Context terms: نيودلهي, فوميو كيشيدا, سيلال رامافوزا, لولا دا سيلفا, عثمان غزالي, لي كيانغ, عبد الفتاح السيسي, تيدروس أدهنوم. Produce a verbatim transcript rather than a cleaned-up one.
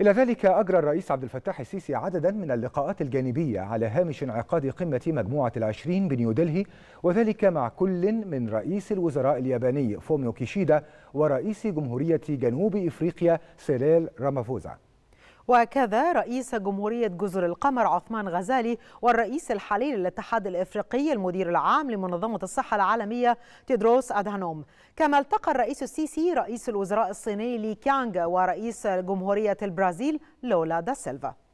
إلى ذلك أجرى الرئيس عبد الفتاح السيسي عددا من اللقاءات الجانبية على هامش انعقاد قمة مجموعة العشرين بنيودلهي، وذلك مع كل من رئيس الوزراء الياباني فوميو كيشيدا ورئيس جمهورية جنوب إفريقيا سيلال رامافوزا، وكذا رئيس جمهورية جزر القمر عثمان غزالي، والرئيس الحالي للاتحاد الإفريقي المدير العام لمنظمة الصحة العالمية تيدروس أدهنوم. كما التقى الرئيس السيسي رئيس الوزراء الصيني لي كيانغ ورئيس جمهورية البرازيل لولا دا سيلفا.